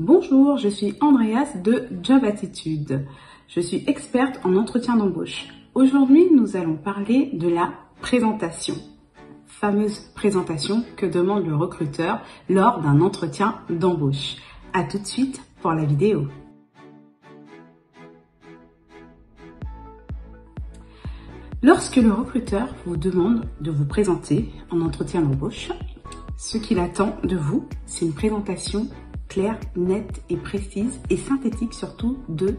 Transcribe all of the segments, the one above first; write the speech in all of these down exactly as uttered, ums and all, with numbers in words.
Bonjour, je suis Andreas de Job Attitude. Je suis experte en entretien d'embauche. Aujourd'hui, nous allons parler de la présentation. Fameuse présentation que demande le recruteur lors d'un entretien d'embauche. À tout de suite pour la vidéo. Lorsque le recruteur vous demande de vous présenter en entretien d'embauche, ce qu'il attend de vous, c'est une présentation claire, nette et précise et synthétique, surtout de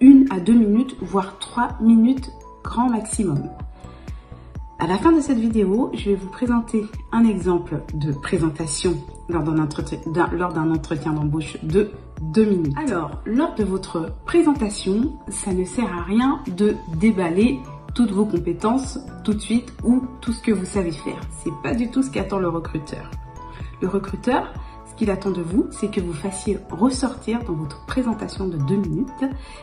une à deux minutes, voire trois minutes grand maximum. À la fin de cette vidéo, je vais vous présenter un exemple de présentation lors d'un entretien, lors d'un entretien d'embauche de deux minutes. Alors, lors de votre présentation, ça ne sert à rien de déballer toutes vos compétences tout de suite ou tout ce que vous savez faire. C'est pas du tout ce qu'attend le recruteur. Le recruteur, ce qu'il attend de vous, c'est que vous fassiez ressortir dans votre présentation de deux minutes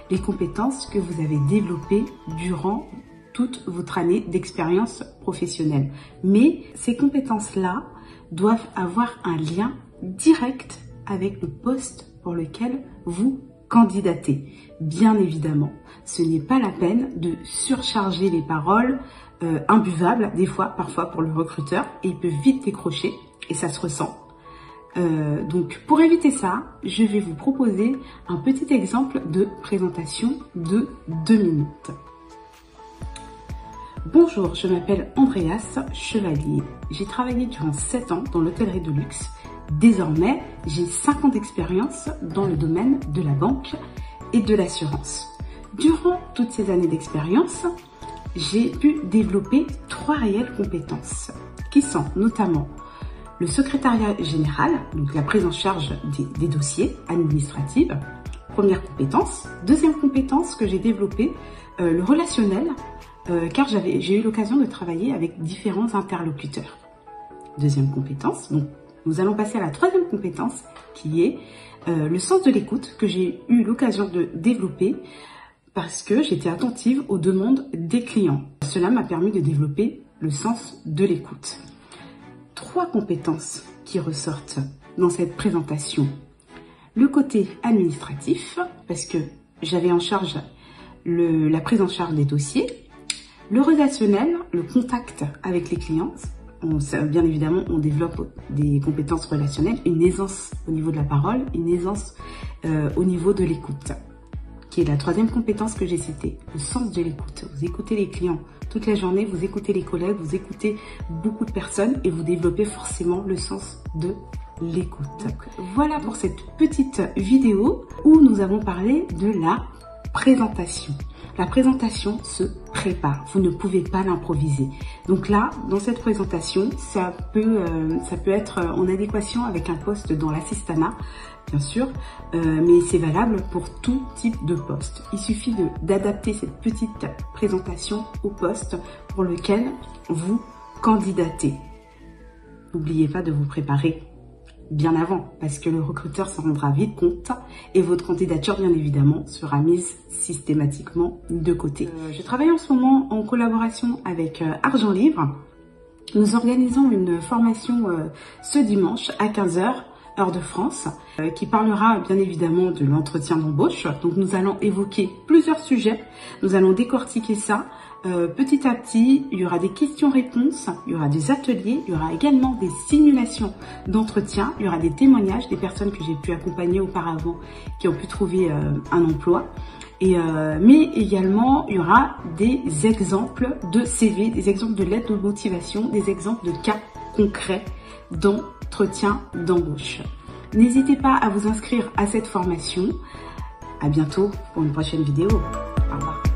les compétences que vous avez développées durant toute votre année d'expérience professionnelle. Mais ces compétences-là doivent avoir un lien direct avec le poste pour lequel vous candidatez. Bien évidemment, ce n'est pas la peine de surcharger les paroles euh, imbuvables, des fois, parfois pour le recruteur, et il peut vite décrocher et ça se ressent. Euh, donc, pour éviter ça, je vais vous proposer un petit exemple de présentation de deux minutes. Bonjour, je m'appelle András Chevallier. J'ai travaillé durant sept ans dans l'hôtellerie de luxe. Désormais, j'ai cinq ans d'expérience dans le domaine de la banque et de l'assurance. Durant toutes ces années d'expérience, j'ai pu développer trois réelles compétences qui sont notamment le secrétariat général, donc la prise en charge des, des dossiers administratifs, première compétence. Deuxième compétence que j'ai développée, euh, le relationnel, Euh, car j'avais, j'ai eu l'occasion de travailler avec différents interlocuteurs. Deuxième compétence. Donc, nous allons passer à la troisième compétence qui est euh, le sens de l'écoute que j'ai eu l'occasion de développer parce que j'étais attentive aux demandes des clients. Cela m'a permis de développer le sens de l'écoute. Trois compétences qui ressortent dans cette présentation. Le côté administratif, parce que j'avais en charge le, la prise en charge des dossiers. Le relationnel, le contact avec les clients, on, ça, bien évidemment on développe des compétences relationnelles, une aisance au niveau de la parole, une aisance euh, au niveau de l'écoute, qui est la troisième compétence que j'ai citée, le sens de l'écoute. Vous écoutez les clients toute la journée, vous écoutez les collègues, vous écoutez beaucoup de personnes et vous développez forcément le sens de l'écoute. Voilà pour cette petite vidéo où nous avons parlé de la présentation. La présentation se prépare, vous ne pouvez pas l'improviser. Donc là, dans cette présentation, ça peut, euh, ça peut être en adéquation avec un poste dans l'assistanat, bien sûr, euh, mais c'est valable pour tout type de poste. Il suffit de, d'adapter cette petite présentation au poste pour lequel vous candidatez. N'oubliez pas de vous préparer bien avant, parce que le recruteur s'en rendra vite compte et votre candidature, bien évidemment, sera mise systématiquement de côté. Euh, je travaille en ce moment en collaboration avec euh, Argent Livre. Nous organisons une formation euh, ce dimanche à quinze heures, heure de France, euh, qui parlera bien évidemment de l'entretien d'embauche. Donc nous allons évoquer plusieurs sujets, nous allons décortiquer ça. Euh, petit à petit, il y aura des questions-réponses, il y aura des ateliers, il y aura également des simulations d'entretien, il y aura des témoignages des personnes que j'ai pu accompagner auparavant qui ont pu trouver euh, un emploi. Et, euh, mais également, il y aura des exemples de C V, des exemples de lettres de motivation, des exemples de cas concrets d'entretien d'embauche. N'hésitez pas à vous inscrire à cette formation. À bientôt pour une prochaine vidéo. Au revoir.